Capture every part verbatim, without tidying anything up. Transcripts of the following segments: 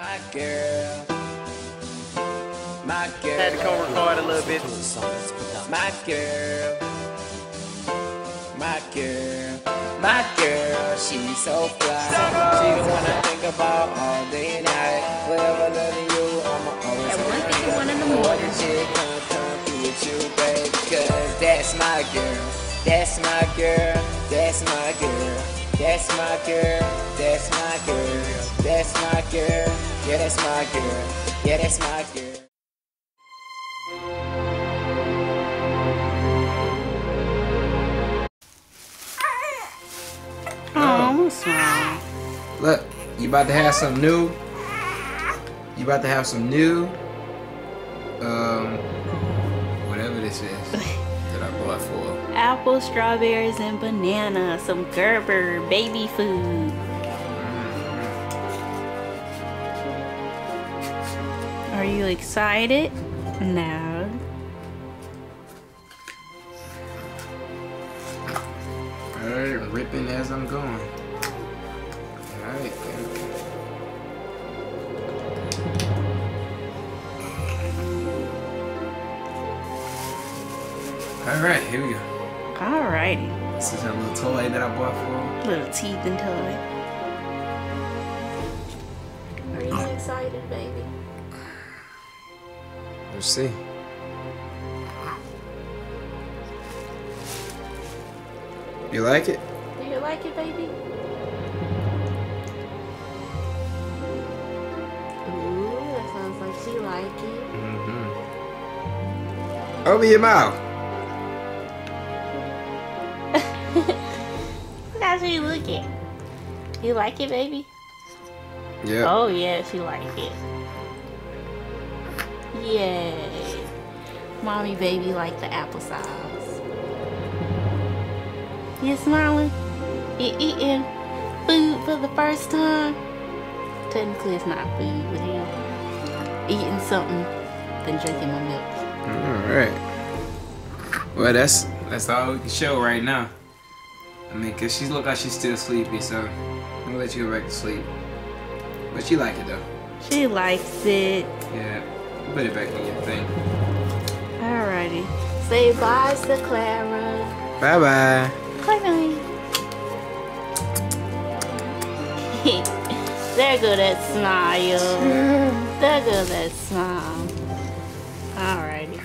My girl. My girl. Had to co-record a little bit. My girl. My girl. My girl. She's so fly. She's the one I think about all day and night. Wherever loving you, I'ma always be. One thing one in the morning. She come through with you, baby. Cause that's my girl. That's my girl. That's my girl. That's my girl, that's my girl, that's my girl, yeah, that's my girl, yeah, that's my girl. Oh, what's wrong? Look, you about to have some new, you about to have some new, um, whatever this is. I bought for apple, strawberries, and banana. Some Gerber baby food. Mm. Are you excited? No. Alright, ripping as I'm going. Alright, thank you. Alright, here we go. Alrighty. This is a little toy that I bought for him. Little teeth and toy. Are you oh. excited, baby? Let's see. You like it? Do you like it, baby? Ooh, that sounds like she like it. Mm-hmm. Open your mouth. That's what you look at. You like it, baby? Yeah. Oh, yes, you like it. Yes. Mommy, baby, like the applesauce. You smiling? You eating food for the first time? Technically, it's not food with him. Eating something, then drinking my milk. All right. Well, that's that's all we can show right now. I mean, cause she look like she's still sleepy, so I'm gonna let you go back to sleep. But she like it though. She likes it. Yeah, put it back in your thing. Alrighty. Say bye to Clara. Bye bye. Bye bye. There go that smile. There go that smile. Alrighty.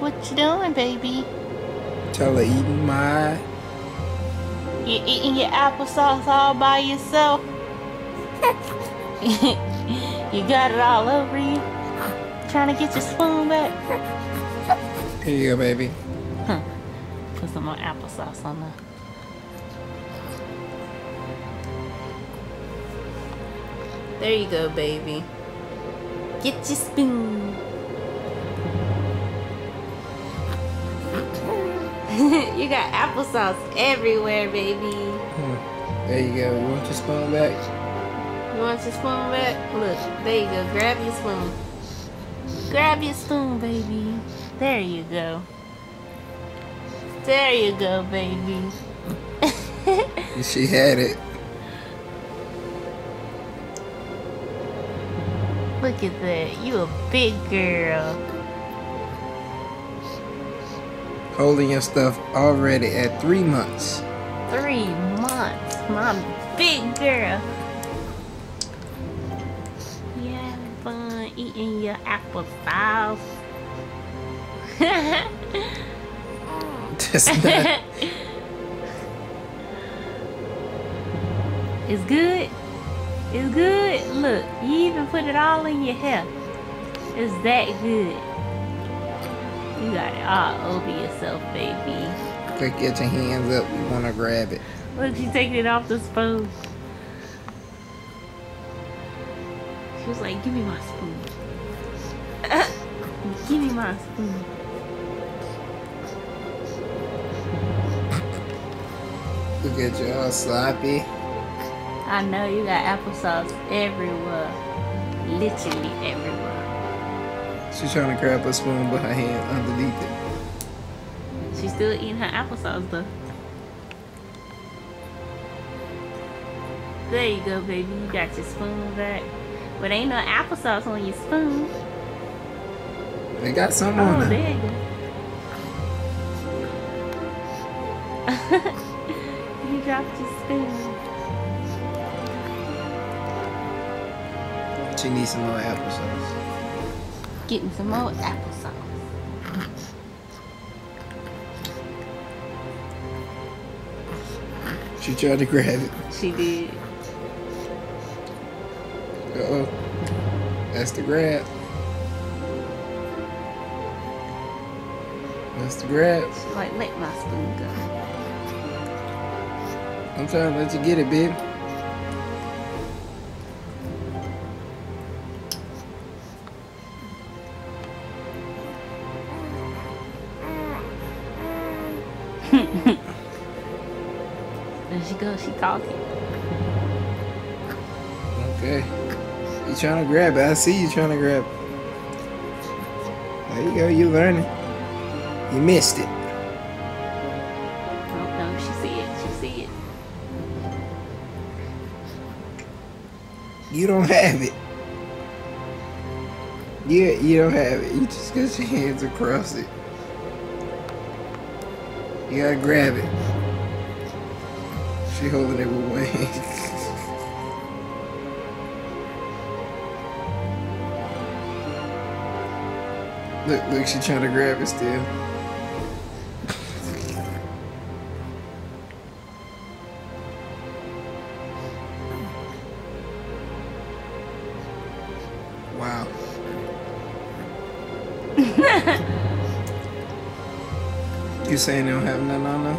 What you doing, baby? Tell her eating my... You eating your applesauce all by yourself? You got it all over you? Trying to get your spoon back? Here you go, baby. Huh. Put some more applesauce on there. There you go, baby. Get your spoon. You got applesauce everywhere, baby. There you go. You want your spoon back? You want your spoon back? Look, there you go. Grab your spoon. Grab your spoon, baby. There you go. There you go, baby. She had it. Look at that. You a big girl. Holding your stuff already at three months. Three months, my big girl. You having fun eating your applesauce? That's not... It's good. It's good. Look, you even put it all in your hair. It's that good. You got it all over yourself, baby. Quick, get your hands up. You want to grab it. Look, she's taking it off the spoon. She was like, give me my spoon. Give me my spoon. Look at you all sloppy. I know you got applesauce everywhere. Literally everywhere. She's trying to grab a spoon, but her hand underneath it. She's still eating her applesauce though. There you go, baby. You got your spoon back. But ain't no applesauce on your spoon. They got some oh, on there. There you go. You dropped your spoon. She needs some more applesauce. Getting some more applesauce. She tried to grab it. She did. Uh-oh. That's the grab. That's the grab. She like, let my spoon go. I'm trying to let you get it, baby. There she goes, she talking. Okay. You trying to grab it. I see you trying to grab it. There you go, you learning. You missed it. Oh no, she see it, she see it. You don't have it. Yeah, you don't have it. You just got your hands across it. You gotta grab it. She holding it with one hand. Look, look, she trying to grab it still. Wow. You saying they don't have nothing on them?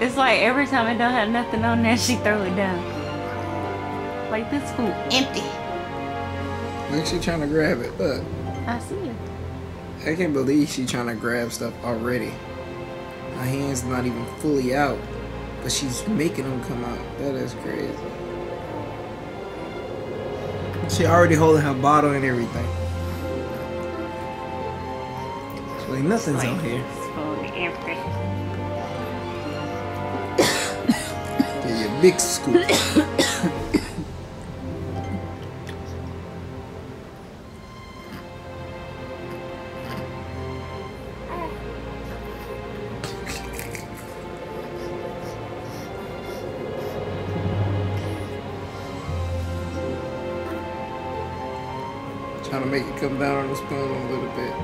It's like every time it don't have nothing on there, she throw it down. Like this food empty. Look, she trying to grab it. Look. I see it. I can't believe she trying to grab stuff already. My hand's not even fully out, but she's making them come out. That is crazy. She already holding her bottle and everything. She's like, nothing's like, on here. It's fully empty. Big scoop. Trying to make it come down on the spoon a little bit.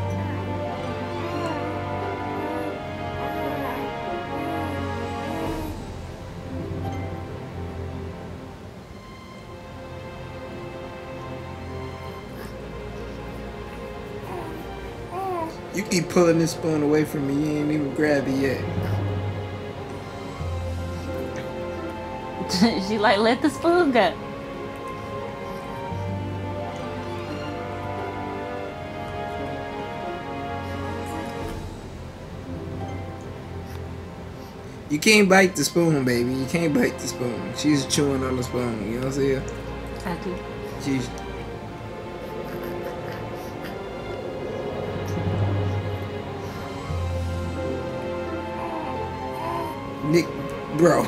You keep pulling this spoon away from me, you ain't even grab it yet. She like, let the spoon go. You can't bite the spoon, baby. You can't bite the spoon. She's chewing on the spoon, you know what I'm saying? I do. She's Nick, bro.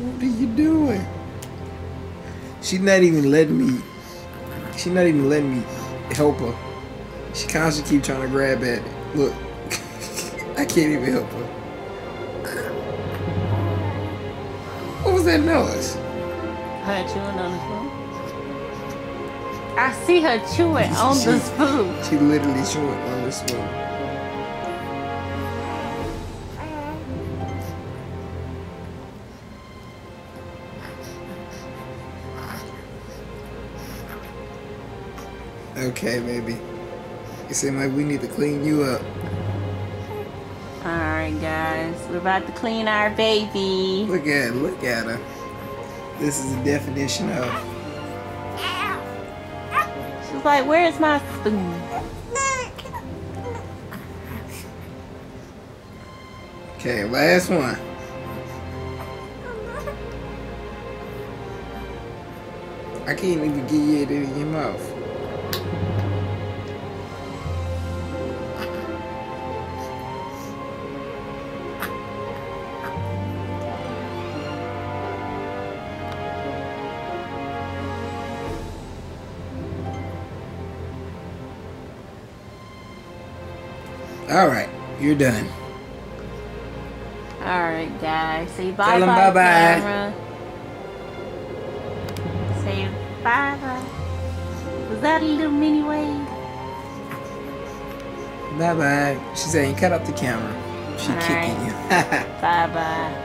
What are you doing? She's not even letting me. She's not even letting me help her. She constantly keep trying to grab at it. Look, I can't even help her. What was that noise? Her chewing on the phone. I see her chewing on she, the spoon. She literally chewing on the spoon. Okay, baby. It seems like we need to clean you up. Alright, guys. We're about to clean our baby. Look at her. Look at her. This is the definition of... like, where's my spoon? Okay, last one. I can't even get you it in your mouth. Alright, you're done. Alright, guys. Say bye-bye, camera. Say bye-bye. Was that a little mini wave? Bye-bye. She's saying cut up the camera. She's kicking you. Bye-bye.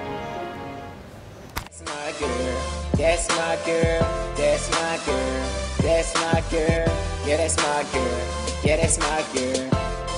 That's my girl. That's my girl. That's my girl. That's my girl. Yeah, that's my girl. Yeah, that's my girl.